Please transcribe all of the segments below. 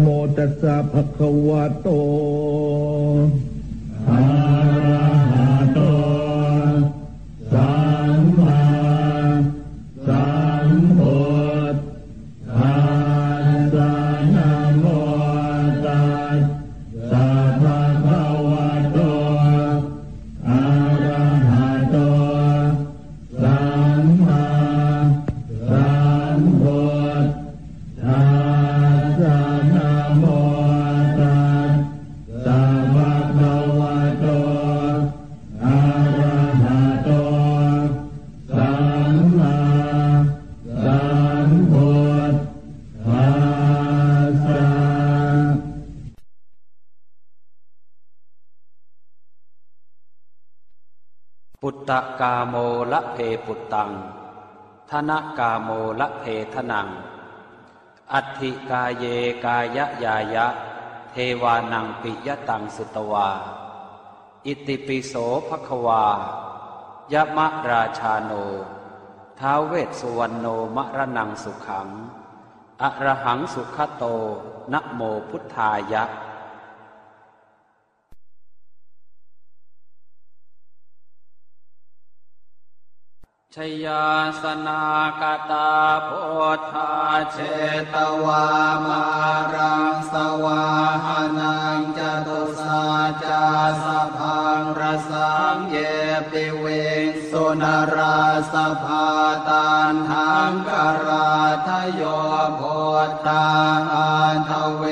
โมตัสสะภะคะวะโตอะระหะโตสัมมาสัมพุทธัสสะนะโมตัสสะภะคะวะโตอะระหะโตสัมมาสัมพุทธัสสะปุตตะกาโมละเพปุตตังธนกาโมละเพทนังอัตถิกาเยกายะยายะเทวานังปิยตังสุตวาอิติปิโสภควายะมะราชาโนท้าวเวสสุวรรณโนมะระนังสุขังอะระหังสุขโตนะโมพุทธายะชยาสนากตาโพธาเชตวามารังสวาหนังจตุสาจาสภังรสังเยปิเวงสุนราสภาตานทังกราทโยโพธาอันทเว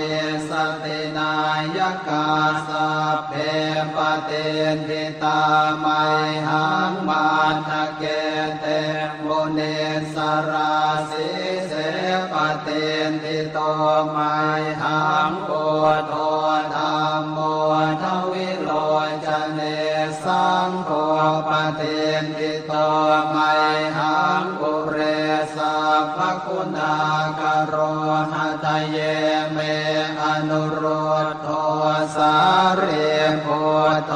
สตินายกาสัพเพปเตติตามัยหังมาทะเกเตโมเนสราสิเสปเตติโตมัยหังโพโทธรรมโมทวิโรจเนสังโฆปเตติโตมัยหังปุเรสัพพคุณาการโรหะตะเยเมอนุโรโทสาเรโพโท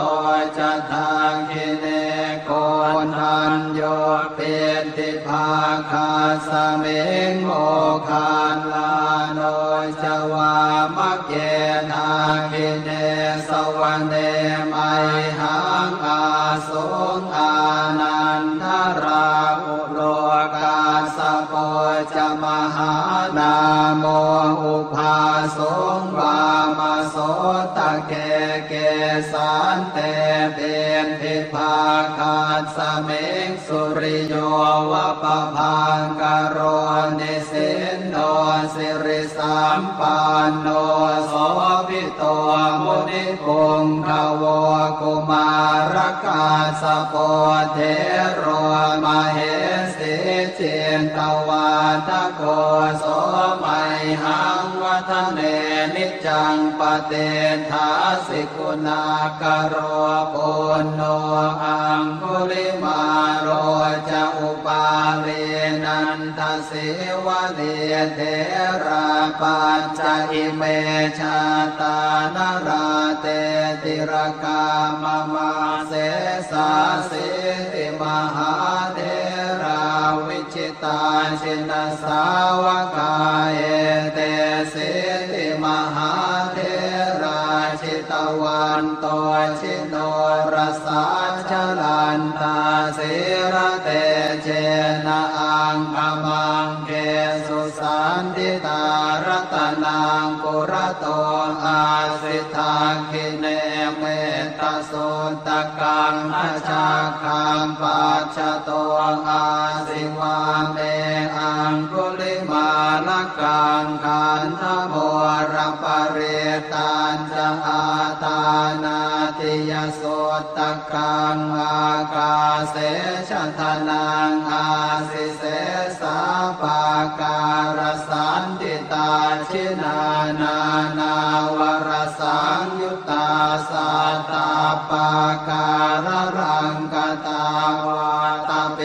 จทังคิเนโกนัญโยเปติภาคาสเมงโมคาลาโนจวามะเกนาคิเนสวเนมัยหังอาสงอานันทราอุโลกาสโกจมหานาโมอุภาสงวามโสตเกเกสันเตเปติภาคาสเมงสุริโยวะปะพังกโรนิสินโนสิริสัมปันโนโสภิโตมุนิพงคโวกุมารกาสโพเทโรมเหสีเจนตวาทโกโสมัยหังวัฒเนนิจังปเตทาสิกุณากโรปุณโนอังคุลิมาโรจอุปาเรนันทสิวะเนเทราปัจจะอิเมชาตานราเตติรกามมาเสสาสิติมหาเทราวิจิตาชินสาวกาเอเตสิติมหาเทราชิตวันโตชิโนรสาชลันตาสิระเตเจนะอังคมังเกสุสันติตารัตนังปุรโตอาสิทาคิเนเมตโสตกังอาชาคังปัจจโตอาสิวาเมอังกุลิมาลกังคันธโมรปเรตานจอาตานาติยโสตกังอากาเสชทนังอาสิเสสาปาการสันติตาชินานานาวรสังยุตตาสัตตาปาการรังกตาวาตเป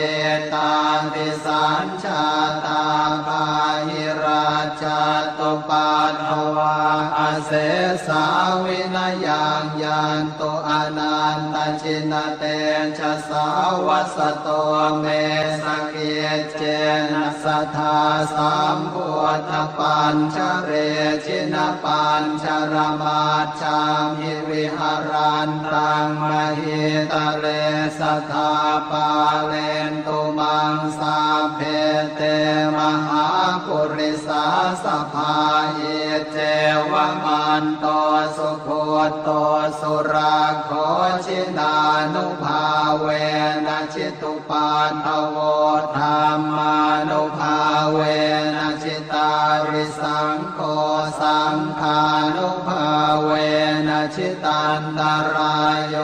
ตาติสัญชาตาปาหิราชาตุปาทวาอเสสาวินยังยันตุ อนันตชินเตชะสาวัสโตเมสเกเจนะสัทธาสามพุทธปัญชเรชินปัญชรมาชามิวิหารันตังมหิตเลสัทธาปาเลนตุมังสาเพเตมหาปุริสาสภาเยเจวมันโตสุโคโตสุราโคชินานุภาเวนะจิตุปาทโวธรรมานุภาเวนะจิตาริสังโฆสังฆานุภาเวนะจิตันตรายโย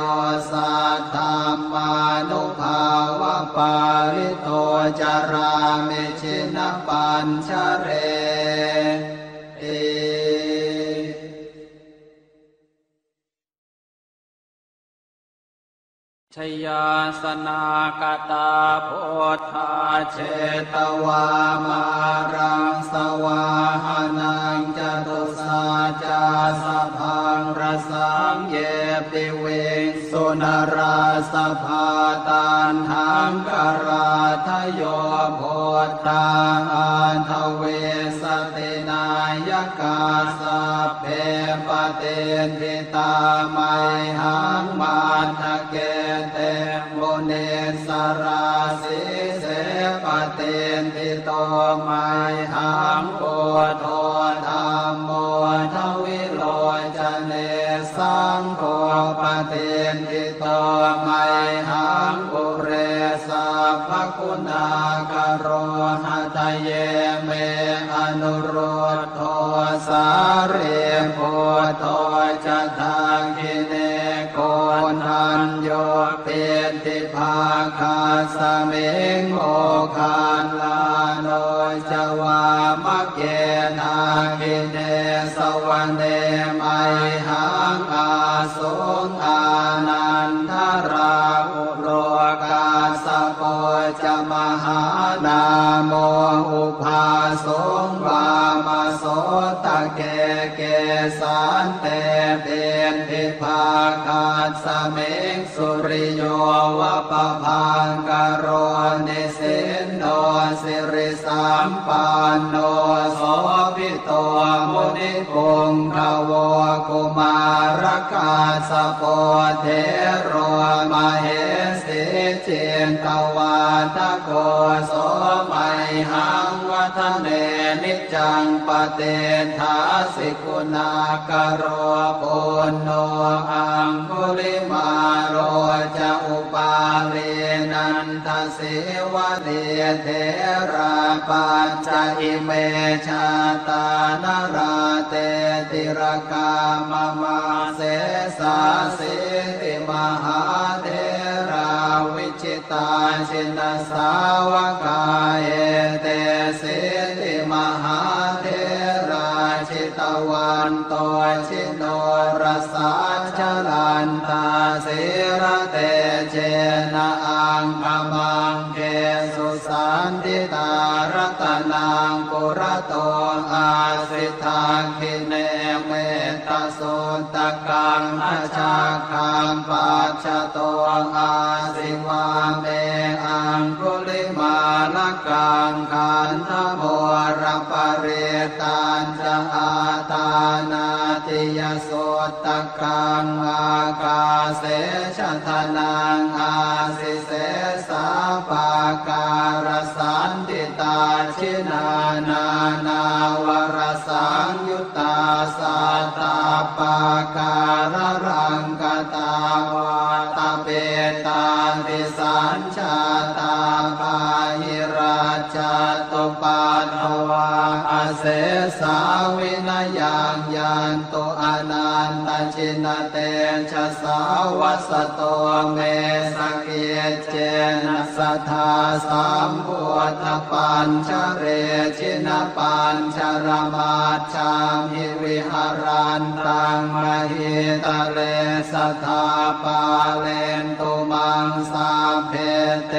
สัทธามานุภาวะปาริโตจารามิชินปัญชเรชยาสนากตาโพธาเชตวามารังสวาหานังจตุสาจาสพังรสังเยปิเวสุนราสภาตานทังกราทโยโพธาอันทเวสตินายกาสัพเพปเตติตามัยหังมาทะเกเตมุเนสราสิเสปเตนทิโตไมหังโพโทธรรมโมทวิโรจเนสังโฆปเตนทิโตไมหังอุเรสัพพคุณากโรหะตะเยเมอนุโรโทสาเรโพโทจทังคิเนโกนัญโยเปติภาคาสเมงโอคาลาโนจวามะเกนาคิเนสวเนไมหังอาสงอานันทราอุโลกาสโกจะมหานาโมอุภาสงวามโสตะเกเกสันเตเปติภาคาสเมงสุริโยวะปะพังกโรนิสินโนสิริสัมปันโนโสภิโตมุนิพงขวกุมารกาสโปเทโรมเหสีเจนตวาทโกโสไมหังวัฒเนนิจังปเตทาสิกุณากโรปุณโนอังคุลิมาโรจะอุปาเลนันทสิวะเดเทราปัญจอิเมชาตานราเตติรกามมาเสสาสิติมหาเทราวิจิตาชินสาวกาเอเตสิติมหาเทราชิตวันโตชิโนรสาชลันตาสิระเตเจนะอังคมังเกสุสันติตารัตนังปุรโตอาสิทาคิเนเมตสุตกังอาชาคังปัจจโตอาสิวาเมอังคุลิมาลกังขันธโมรปเรตานจะอาตานาติยสุตกังอากาเสชทนังอาสิเสสาปาการสันติตาชินานานาวรสังยุตตาสัตตาปาการรังกตาวาตเปตาติสัญชาตาภาหิราชาตุปาทวาอเสสาวินยังยันตุอนันตชินเตชะสาวัสโตเมสเกเจนะสัทธาสามพุทธปัญชเรชินปัญชรมาชามิวิหารันตังมหิตเลสัทธาปาเลนตุมังสาเพเต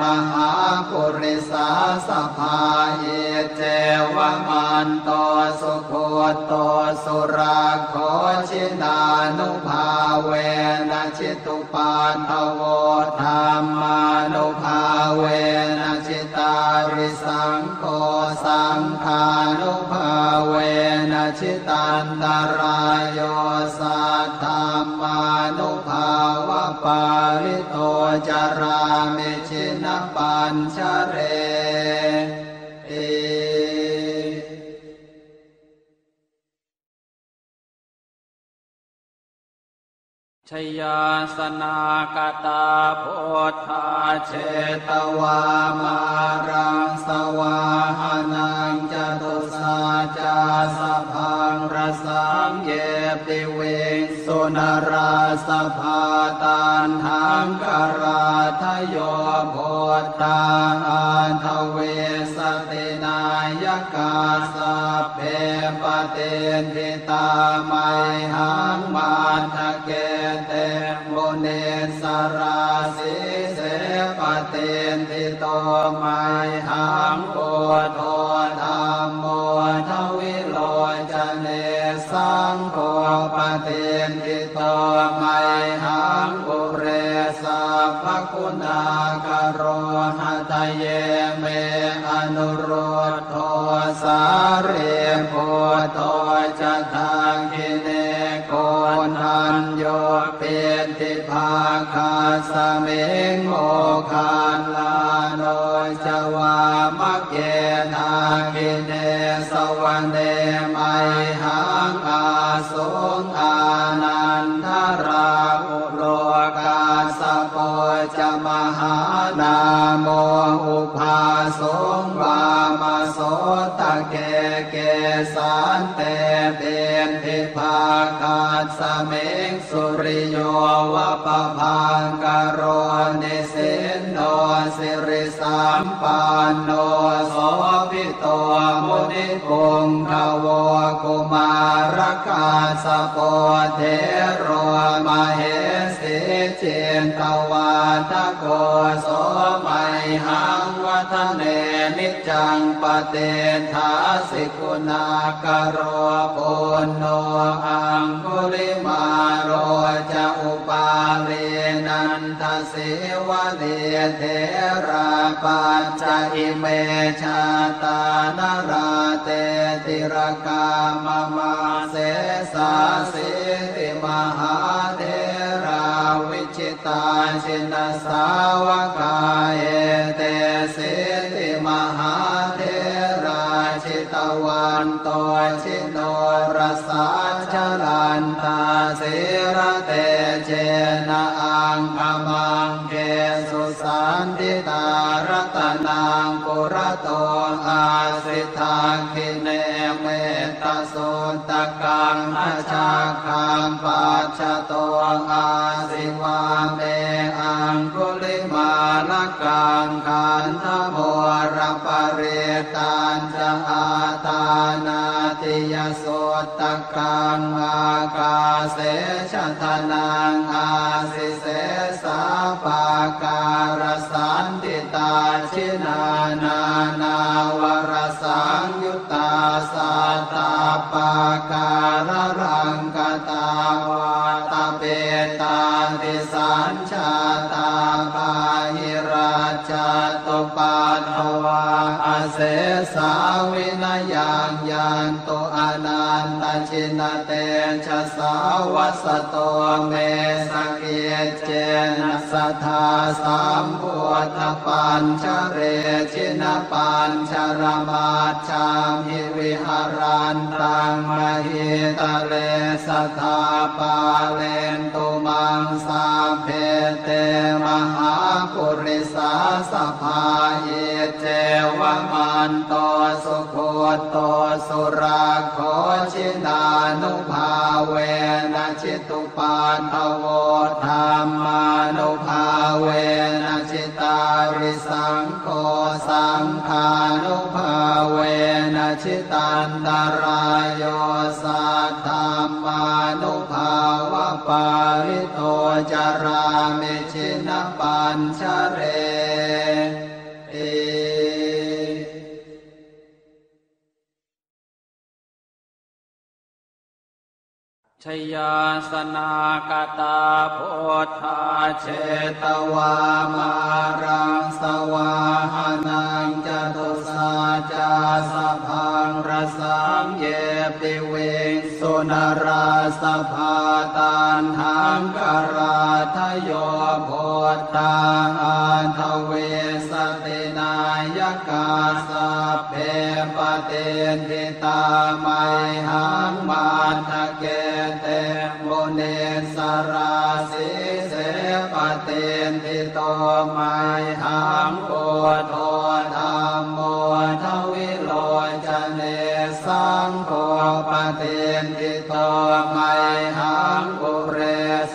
มหาปุริสาสภาเยเจวมันโตสุโคโตสุราโค ชินดานุภาเวนะจิตุปาทโวธรรมานุภาเวนะจิตาริสังโฆสังฆานุภาเวนะจิตันตรายโยสัทธัมมานุภาวะปาริโตจารามิชินปัญชเรชยาสนากตาโพธาเชตวามารังสวาหนังจตุสาจาสพังรสังเยปิเวสุนราสภาตานทังกราทโยโพธาอันทเวสตินายกาสัพเพปเตทิตามัยหังมาทะเกเตมุเนสราสิเสปเตทิโตมัยหังโพโทธรรมโมทวิโลจเนสังโฆปเตทิโตมัยหังปุเรสัพพคุณากโรหะตะเยเมอนุรุทโธสาเรโพโทจทังคิเนโกนัญโยปิติภาคาสเมงโมคาลาโนจวามะเกทาคิเนสวันเดมัยหังอาสงอานันทรามุโลกาสโปจมหานาโมอุภาสงวามโสตเกเกสันเตเปนทิภาคาสเมงสุริโยวะปะพังกโรนิสินโนสิริสัมปันโนโสภิโตมุนิปุงคโวกุมารกาสโปเทโรมเหสีเจนตวาทโกโสมัยหังวัฒเนนิจังปเตทาสิกุณากโรปุณโนอังคุลิมาโรจอุปาเลนันทสิวะเนเทราปัจจะอิเมชาตานราเตติรกามมาเสสาสิติมหาเทราวิจิตาชินสาวกาเอเตสิติมหาเทราชิตวันโตชิโนรสาชลันตาสิระเตเจนะอังคมังเกสุสันติตารัตนังปุระโตอาสิทาคิเนเมตสุตกังอาชาคังปัจจโตอาสิวาเมอังกุลิมาลกังขันธโมรปเรตานจอาตานาติยสุตกังอากาเสชทนังอาสิเสสาปาการสันติตาชินานานาวัรสังยุตตาสัตตาปาการรังกตาวาตเปตาติสัญชาตาปาหิราชาตุปาทวาอเสสาวินยังยันตุอนันตชินเตชะสาวัสโตเมสเกเจนะสัทธาสัมพุทธปัญชเรชินปัญชรมาชามิวิหารันตังมหิตเลสัทธาปาเลนตุมังสาเพเตมหาปุริสาสภาเยเจวมันโตสุโคโตสุราโคชินานุภาเวนะจิตุปาทโวธรรมานุภาเวนะจิตาริสังโฆสังฆานุภาเวนะจิตันตรายโยสัทธัมมานุภาวะปาริโตจารามิชินปัญชเรช ยาสนากตาโพธาเชตวามารังสวาหานังจตุสาจาสพังรสังเยปิเวงสุนราสภาตานทังกราทโยโพธาอันทเวสตินายกาสัพเพปเตทิตามัยหังมาทะเกเตมุเนสราสิเสปเตทิโตมัยหังโอโทธรรมโมทวิโรจเนสังโฆปเตทิโตมัยหังกุเร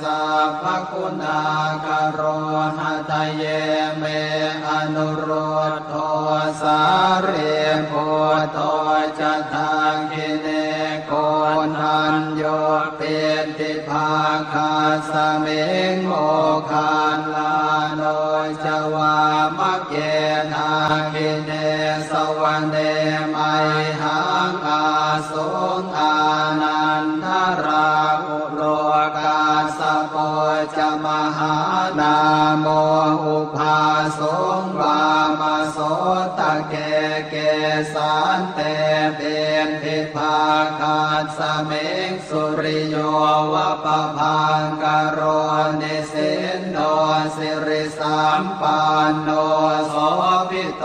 สัพพคุณากโรหะตะเยเมอนุโรโทสาเรโพโตจทังคิเนโกนัญโยเปติภาคาสเมงโมคาลาโนจวามะเกนาคิเนสวันเนมัยหังอาสุงอานันทราอุโลกาสโปจมหานาโมอุภาสงวามโสตเกเกสันเตเปติภาคาสเมงสุริโยวะปะพังกโรนิสินโนสิริสัมปันโนโสภิโต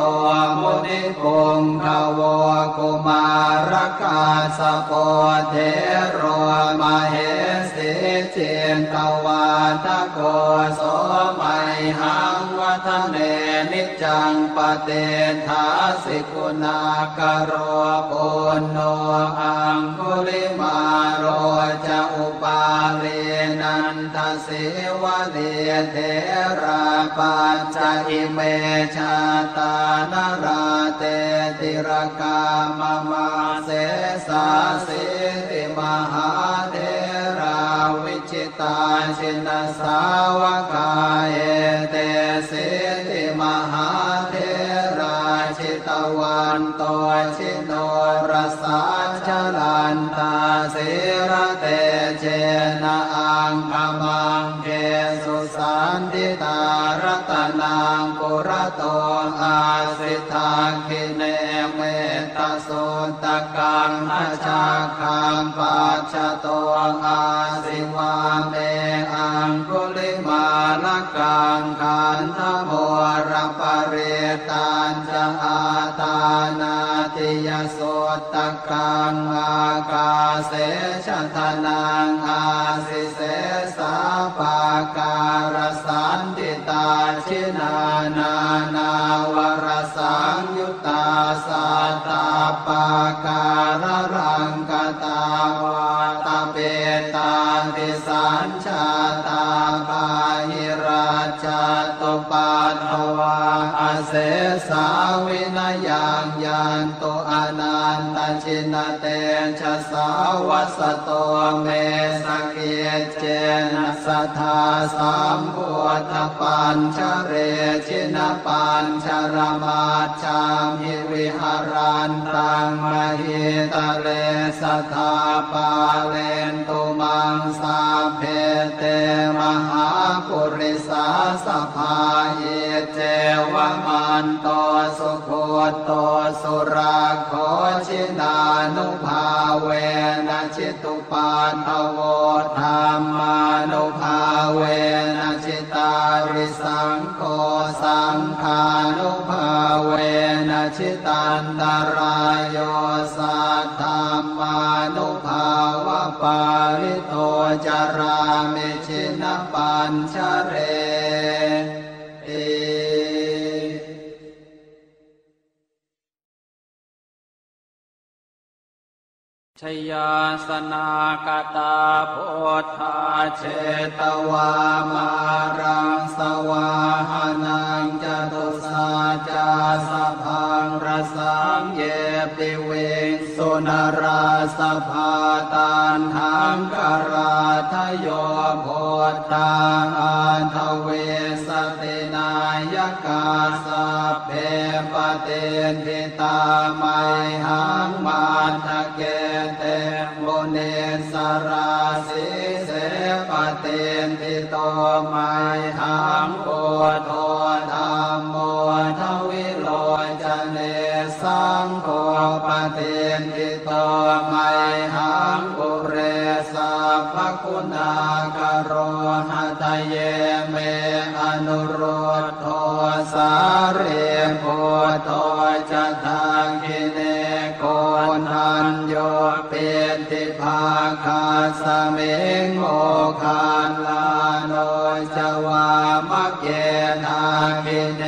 มุนิพงคโวกุมารกาสโปเทโรมเหสีเจนตวาทโกโสมัยหังวัฒเนนิจังปเตทาสิกุณากโรปุณโนอังคุลิมาโรจอุปาเลนันทสิวะเดเทราปัจจะอิเมชาตานราเตติรกามมาเสสาสิติมหาเทราวิจิตาชินสาวกาเอเตสิติมหาเทราชิตวันโตชิโนรสาชลันตาสิระเตเจนะอังคมังเกสุสันติตารัตนังปุรโตอาสิทังคิเนเมตสุตกังอาชาคังปัจจโตอาสิวาเมอังกุลิมาลกังขันธโมรปเรตานจอาตานาติยสุตกังอากาเสชทนังอาสิเสสาปาการสันติตาชินานานาวรสังยุตตาสัตตาปาการรังกตาวาตเปตาติสัญชาตาปาหิราชาตุปาทวาอเสสาวินยังยันตุอนันตชินเตชะสาวัสโตเมสเกเจนะสัทธาสามพุทธปัญชเรชินปัญชรมาชามิวิหารันตังมหิตเลสัทธาปาเลนตุมังสาเพเตมหาปุริสาสภาเยเจวมันโตสุโคโตสุราโคชินานุภาเวนะจิตุปาทโวธรรมานุภาเวนะจิตาริสังโฆสังฆานุภาเวนะจิตันตรายโยสัทธัมมานุภาวะปาริโตจารามิชินปัญชเรชยาสนากตาโพธาเชตวามารังสวาหานังจตุสาจาสพังรสังเยปิเวงสุนราสภาตานทังกราทโยโพธาอันทเวสตินายกาสัพเพปเตทิตามัยหังมาทะเกเตมุเนสราสิ โตไมหังโอโทธรรมโมทวิโรจเนสังโฆปฏินิโตไมหังปุเรสาภคุณาการโรหะตะเยเมอนุโรโทสาเรโพโทจตังกิเนโกนัญโยเปติภาคาสเมงโมคาลาโนจวามะเกนากิเน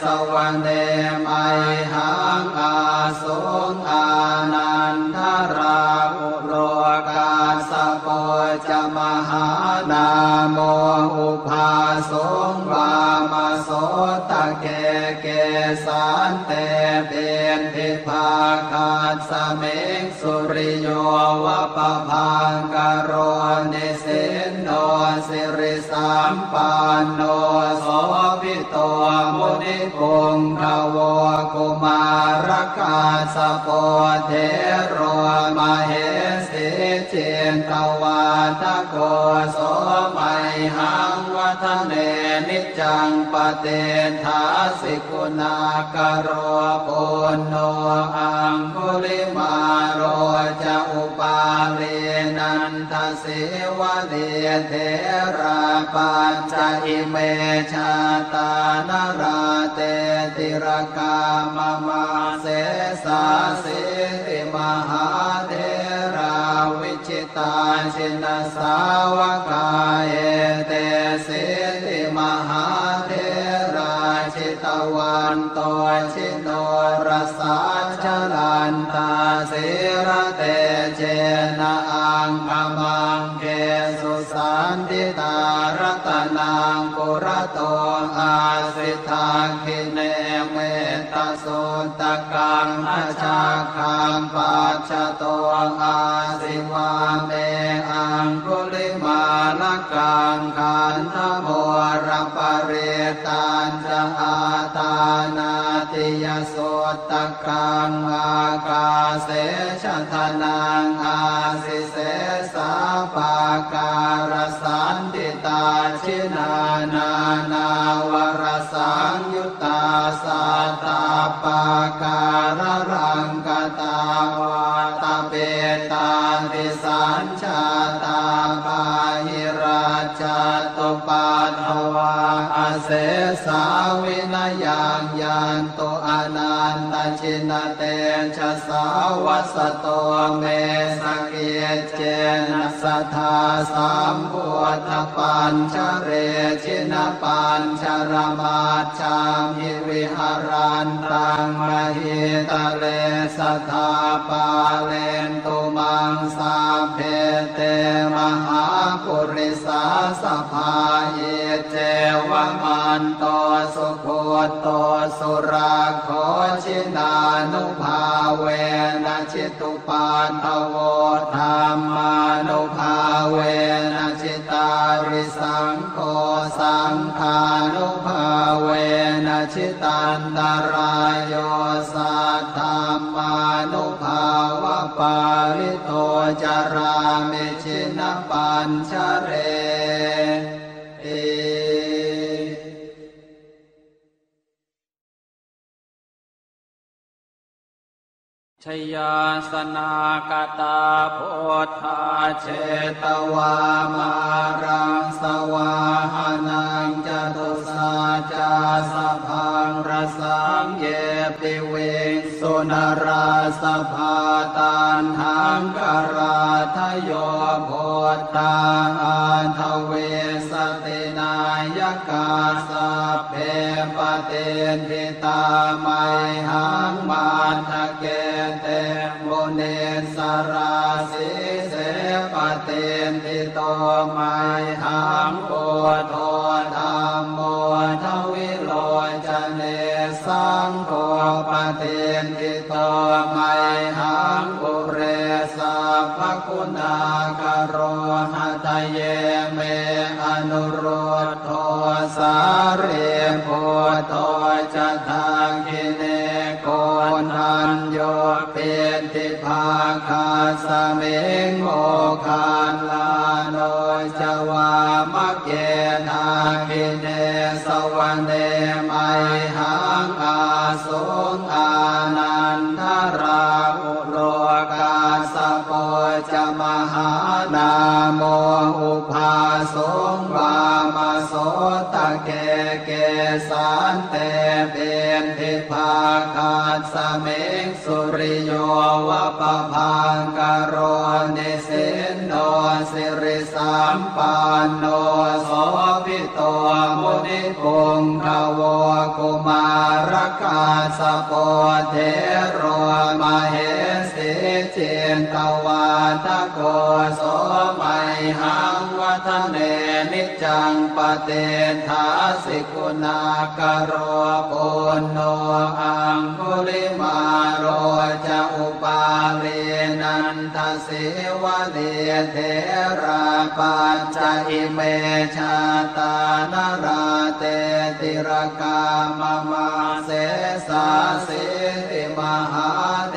สวเนไมหังอาโสอานันทราอุโลกาสโปจมหานาโมอุภาสงวามโสตเกเกสันเตเป็นทิภาคาสเมงสุริโยวะปะพังกโรนิสินโนสิริสัมปันโนโสภิโตมุนิพงคโวกุมารกาสโปเทโรมเหสีเจนตวาทโกโสไมหังวัฒเนนิจังปเตทาสิกุณากโรปุณโนอังคุลิมาโรจอุปาเลนันทสิวะเนเทราปัญจอิเมชาตานราเตติรกามมาเสสาสิติมหาเทราวิจิตาชินสาวกาเอเตสิติมหาเทราชิตวันโตชิโนรสาชลันตาสิระเตเจนะอังคมังเกสุสันติตารัตนังกุรโตอาสิทาคิเนเมตสุตกังอาชาคังปัจจโตอาสิวาเมอังกุลิมาลกังขันธโมรัปเรตานจอาตานาติยสุตกังอากาเสชทนังอาสิเสสาปาการสันติตาชินานานาวรสังยุตตาสาตาปาการรังกตาวาตเปตาติสัญชาตาปาหิราชาตุปาทวาอเสสาวินยังยันตุอนันตชินเตชะสาวสโตเมสเกเจนะสัทธาสามพุทธปัญชเรชินปัญชรมาชามิวิหารันตังมหิตะเลสถาปาเลนตุมังสาเพเตมหาปุริสาสภาเยเจวมันโตสุโคโตสุราโคชินานุภาเวนะจิตุปาทโวธรรมานุภาเวนะจิตาริสังโฆสังฆานุภาเวนะจิตันตรายโยสัทธัมมานุภาวะปาริโตจารามิชินปัญชเรชยาสนากตาโพธาเชตวามารังสวาหานังจตุสาจาสพังรสังเยปิเวงสุนราสภาตานหังกราทโยโพธาอันทเวสตินายกาสัพเพปเตนิตาไมหังมาทะเกเตมุเนสราสิเสปเตนิโตไมหังโอโทธรรมโมทวิโรจเนสังโฆปเตนิโตไมหังปุเรสาภคุณาการโรหะตะเยเมอนุโรโทสาเรโพโทจตังกิเนโกนัญโยเปติภาคาสเมงโมคาลาโนจวามะเก วินเนสวันเนไมหังอาสุงอานันทราอุโลกาสโปจมหานาโมอุภาสงวามโสตเกเกสันเตเป็นทิภาคาสเมงสุริโยวะปะพังกโรนิสินโนสิริสัมปันโนโสภิโตมุนิพงศ์ทวกุมารกาสโปเทโรมเหสีเจนตวาทโกโสไมหังวัฒเนนิจังปะเตทาสิกุณากโรโกโนอังคุลิมาโรจอุปาเลนันทสิวะเดเทราปัจจะอิเมชาตานราเตติรกามมาเสสาสิติมหาเท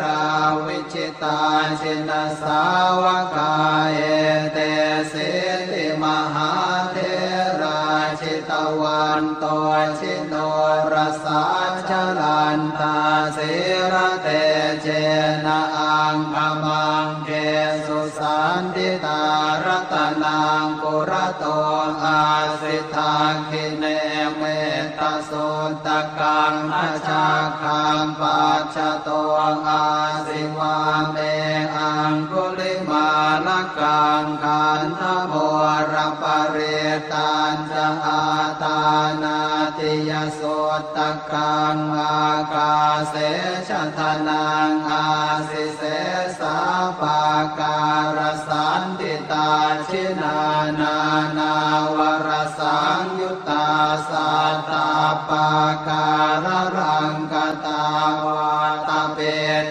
ราวิจิตาชินสาวกาเอเตสิติมหาเทราชิตวันโตชิโนรสาชลันตาสิระเตเจนะอังคมังเกสุสันติตารัตนังกุรโตอาสิทาคิเนเมตสุตกังอาชาคังปัจจโตอาสิวาเมอังกุลิมาลกังขันธโมรปเรตานจอาตานาติยสุตกังอากาเสชทนังอาสิเสสาปาการสันติตาชินานานาวรสังยุตตาสัตตาปาการรังกตาวาตเป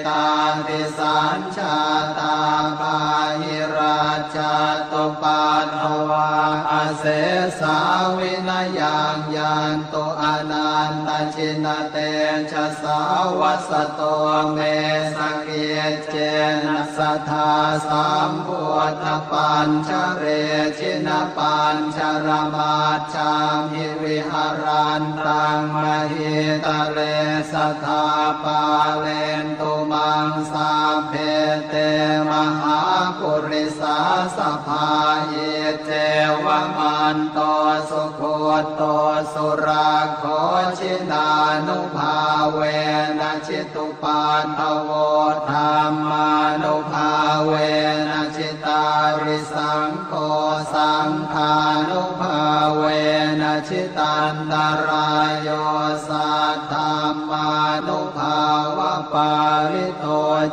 ตาติสัญชาตาภาหิราชาตุปาโนวาอเสสาวินยังยันตุอนันตชินเตชะสาวัสโตเมสเกเจนะสัทธาสามพุทธปัญชเรชินปัญชรมาชามิวิหารันตังมหิตเลสถาปาเลนตุมังสาเพเตมหาปุริสาสภาเยเจวมันโตสุโคโตสุราโคชินานุภาเวนะชิตุปาทโวธรรมานุภาเวนะชิตาริสังโฆสังฆานุภาเวนะชิตันตรายโยสัทธัมมานุภาวะปาริโต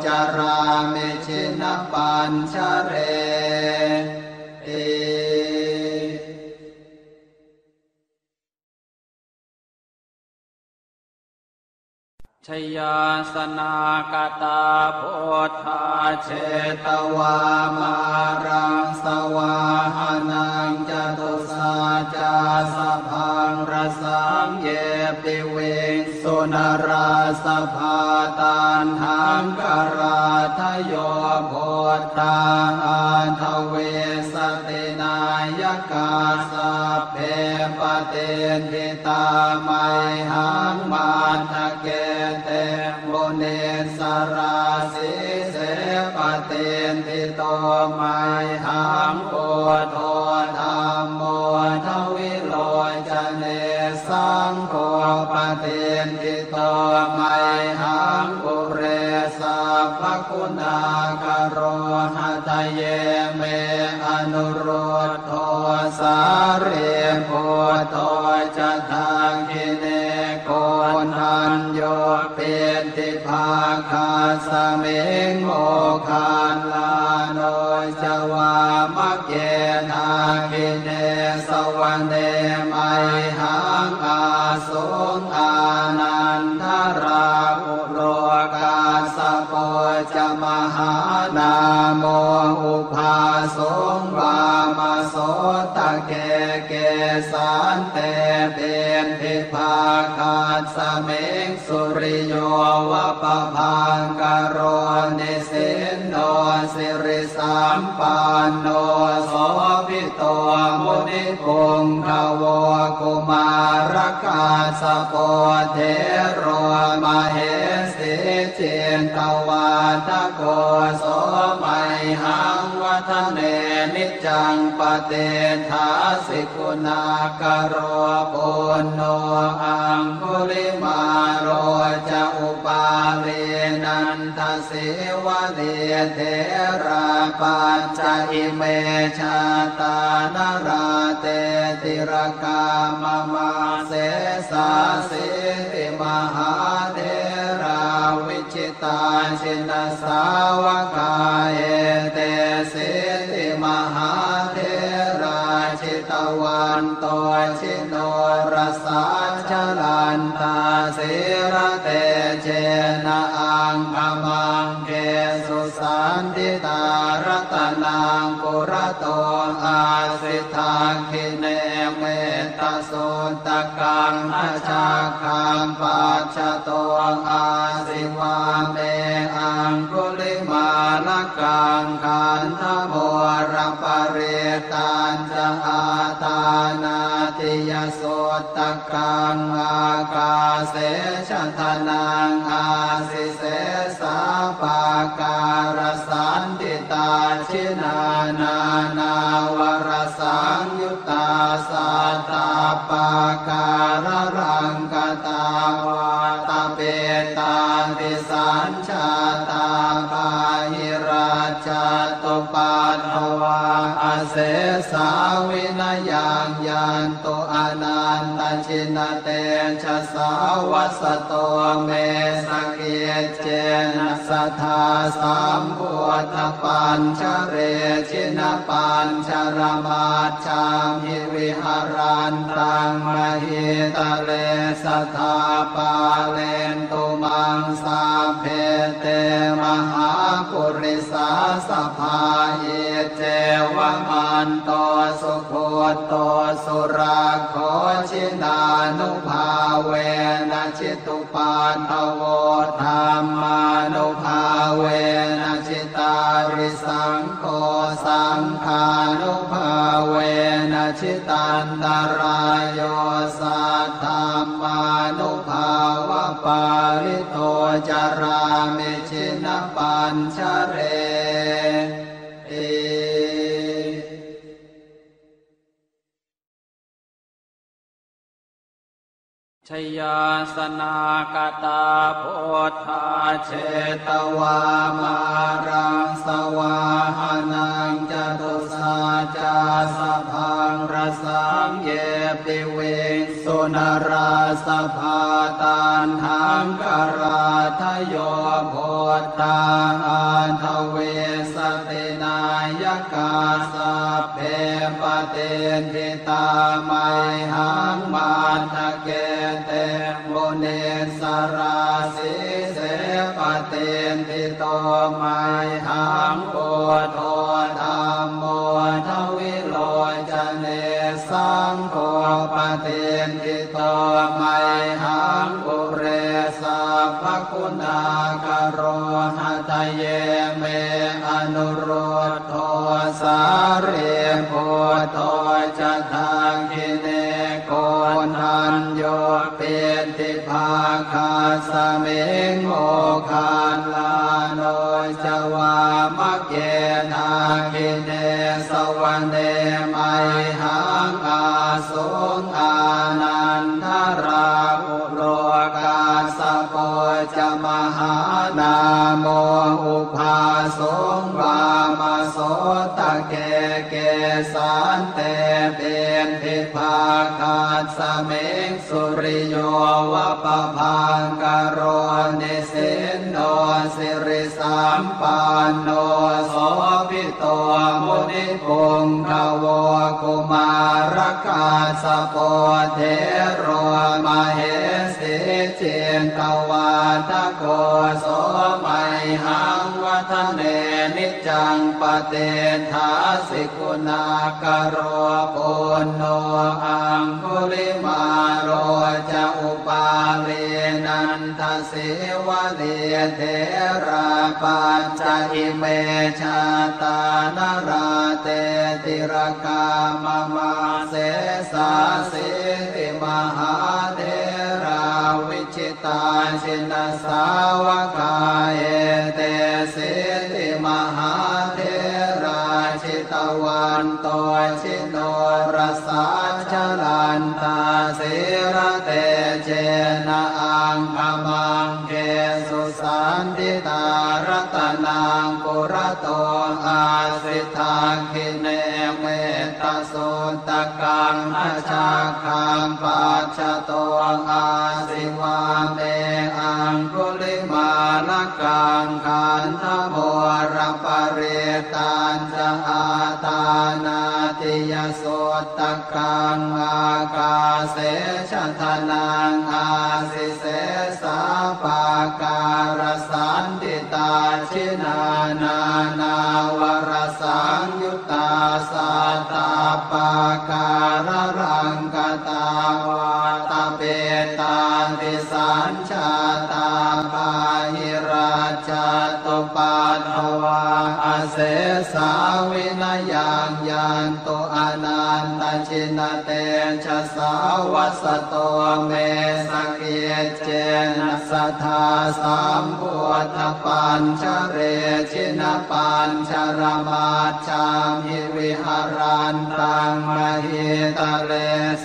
จารามิชินปัญชเรชยาสนากตาโพธาเชตวามารังสวาหนังจตุสาจาสพังรสังเยปิเวงสุนราสภาตานหังกราทโยโพธาอันทเวสตินายกาสัพเพปเตติตาไมหังมาทะเกเตโมเนสราสิเสปเตติโตไมหังโพโทธรรมโมทวิโลจเนสังโฆปเตติโตไมหังปุเรสัพพคุณากโรหะทะเยเมอนุรุทโธสาเรโพโทจทังคิเนโกนัญโยเป็นติภาคาสเมงโมคาลาโนจวามะเกทาคิเนสวันเนไมหังอาสุงอานันทราอุโลกาสโปจมหานาโมอุภาสงวามโสตเกเกส สันเตเบนทิภาคาสเมงสุริโยวะปะพังกโรนิสินโนสิริสัมปันโนโสภิโตมุนิพงคโวกุมารกาสโปเทโรมเหสีเจนตวาทโกโสไมหังวัฒเนนิจังปเตทาสิกุณากโรปุณโนอังคุริมาโรจะอุปาเลนันทสิวะเดเทราปัจจะอิเมชาตานราเตติรกามมาเสสาสิติมหาเทราวิจิตาชินสาวกาเอเตสิติมหาเทราชิตวันโตชิโนรสาชลันตาสิระเตเจนะอังคมังเกสุสันติตารัตนังกุรโตอาสิทังคิเนเมตสุตกังอาชาคังปัจจโตอาสิวาเมอังกุลิมาลกังคันธโมรปเรตันจะอาตานาติยโสตกังอากาเสชทนังอาสิเสสาปาการสันติตาชินานานาวรสังยุตตาสัตตาปาการรังกตาวาตเปตาติสัญชาตาภาหิราชาตุปัฏฐวาอเสสาวินยังยันตุอนันตชินเตชะสาวัสโตเมสเกเจนะสัทธาสามพุทธปัญชเรชินปัญชรมาชามิวิหารันตังมหิตเลสถาปาเลนตุมังสาเพเตมหาปุริสาสภาเยเจวมันโตสุโคโตสุราโคชินานุภาเวนะจิตุปาทโวธรรมานุภาเวนะจิตาริสังโฆสังฆานุภาเวนะจิตันตรายโยสัทธัมมานุภาวะปาริโตจารามิชินปัญชเรชยาสนากตาโพธาเชตวามารังสวาหนังจตุสาจาสพังรสังเยปิเวงสุนราสภาตานทังกราทโยโพธาอันทเวสตินายกาสัพเพปเตทิตามัยหังมาทะเกเตโมเนสราสิเสปเตทิโตมัยหังโพโทธรรมโมทวิโลจเนสังโฆปเตทิโตมัยหังปุเรสัพพคุณากโรหตเยเมอนุโรโทสาเรโพโทจทังคิเนโกนัญโยเปติภาคาสเมงโมคาลาโนจวามะเกนาคิเนสวเนมัยหังอาสุงอานันทราอุโลกาสโกจมหานาโมอุภาสงวามโสตเกเกสันเตเบนทิภาคาสเมงสุริโยวะปะพังกโรนิสินโนสิริสัมปันโนโสภิโตมุนิพงคโวกุมารกาสโปเทโรมเหสีเจนตวาทโกโสไมหังวัฒเนนิจ ยังปเตทาสิกุณากโรปุณโนอังคุริมาโรจะอุปาเลนันทสิวะเลเทราปัจจะอิเมชาตานราเตติรกามมาเสสาสิติมหาเทราวิชิตาชินสาวกาเอเตสิติมหาเทราชิตวันโตชิโนรสาชลันตาสิระเตเจนะอังคมังเกสุสันติตารัตนังกุรโตอาสิทาคิเนเมตโสตกังอาชาคังปัจจโตอาสิวาเมอังกุลิมาลกังขันธโมรปเรตานจอาตานาติยโสตกังอากาเสชทนังอาสิเสสาปาการสันติตาชินานานาวัรสังยุตตาสาตาปาการรังกตาวาตเปตาติสัญชาตาปาหิราชาตุปาทวาอเสสาวินยังยันตุอนันตชินเตชะสาวัสโตเมสเกเจนะสัทธาสามพุทธปัญชเรชินปัญชรมาชามิวิหารันตังมหิตเล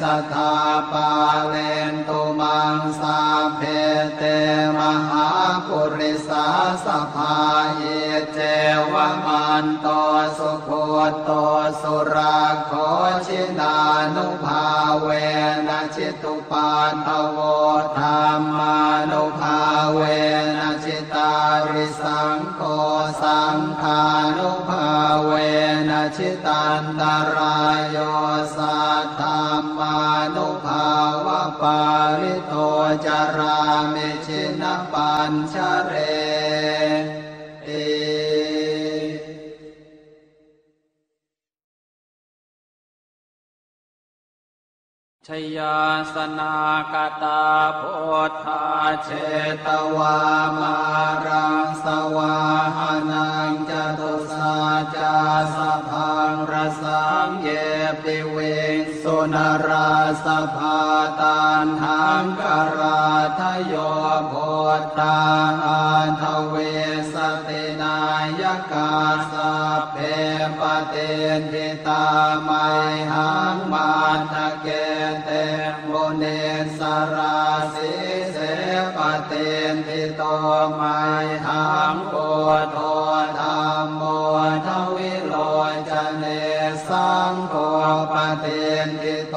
สัทธาปาเลนตุมังสาเพเตมหาปุริสาสภาเยเจวมันโตสุโคโตสุราโคชินานุภาเวนะจิตุปาทโวธรรมานุภาเวนะจิตาริสังโฆสังฆานุภาเวนะจิตันตรายโยสัทธัมมานุภาวะปาริโตจารามิชินปัญชเรชยาสนากตาโพธาเชตวามารังสวาหานังจตุสาจาสพังรสังเยปิเวงสุนราสภาตานหังกราทโยโพธาอาทเวสตินายกาสเพปเตนทิตาไมหังมาทะเกเตมุเนสราสิเสปเตนทิโตไมหังโพธธรรมโมทวิโลจเนสังโฆปเตนทิโต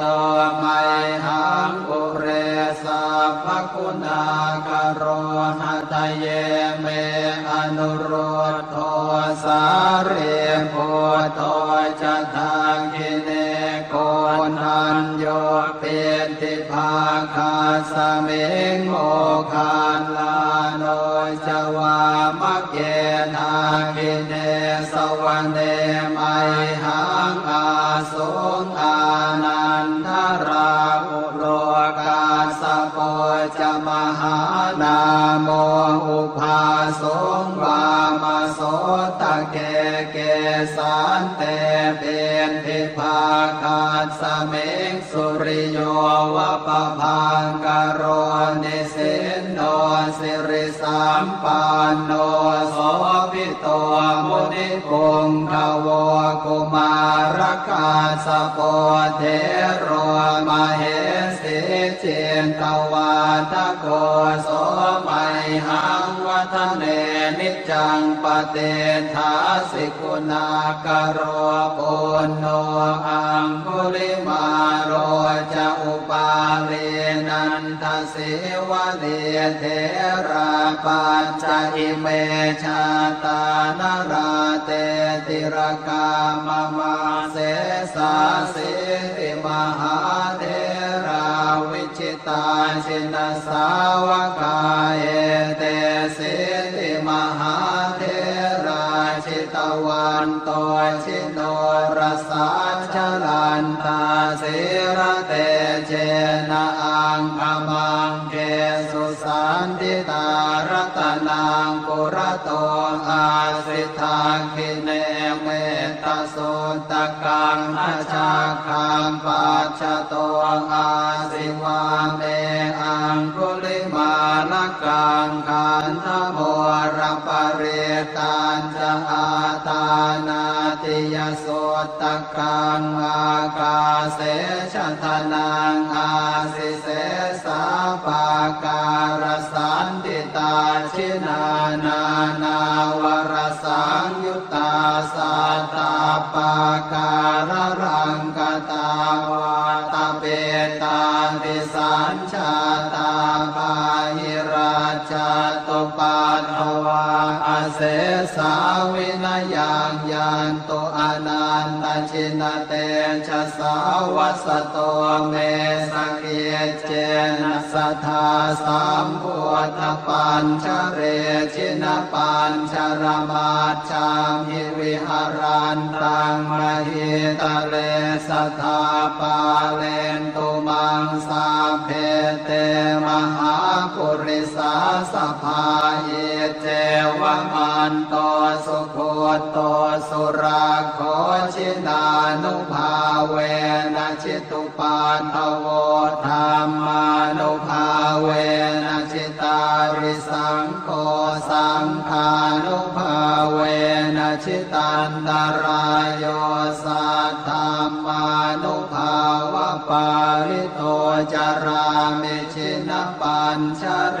ไมหังปุเรสาภคุณากโรหะตเยเมอนุโรโทสาเรโพโทจทังกิเนโกนัญโยเปติภาคาสเมงโมคาลาโนจวามะเกทากิเนสวันเนไมหังอาสุงอานันทราอุโลกาสโพจมหานาโมอุภาสงวามโสตเกเกสันเตเปนทิภาคาสเมงสุริโยวะปะพังกโรนิสินโนสิริสัมปันโนโสภิโตมุนิพงคโวกุมารกาสโพเทโรมเหสีเจนตวาทโกโสไมหังวัฒเนนิจังปเตทาสิกุณากโรปุณโนอังคุลิมาโรจะอุปาเลนันทสิวะเลเทราปัจจะอิเมชาตานราเตติรกามมาเสสาสิติมหาเทราวิชิตาชินสาวกาเอเตสิติมหาเทราชิตวัน นะอังคมังเกสุสันติตารัตนังปุรโตอาสิทาคิเนเมตสุตกังอาชาคังปัจจโตอาสิวาเมอังกุลิมาลกังขันธโมรปเรตานจอาตานาติยสุตกังอากาเสชทนังอาสิเสสาปาการสันติตาชินานานาวัรสังยุตตาสัตตาปาการรังกตาวาตเปตาติสัญชาตาปาหิราชาตุปาทวาอเสสาวินยังยันตุอนันตชินเตชะสาวัสโตเมสเกเจนะสัทธาสามพุทธปัญชเรชินปัญชรมาชามิวิหารันตังมหิตเลสัทธาปาเลนตุมังสาเพเตมหาปุริสาสภาเยเจวมันโตสุโคโตสุราโคชินานุภาเวนะจิตุปาทโวธรรมานุภาเวนะจิตาริสังโฆสังฆานุภาเวนะจิตันตรายโยสัทธัมมานุภาวะปาริโตจารามิชินปัญชเร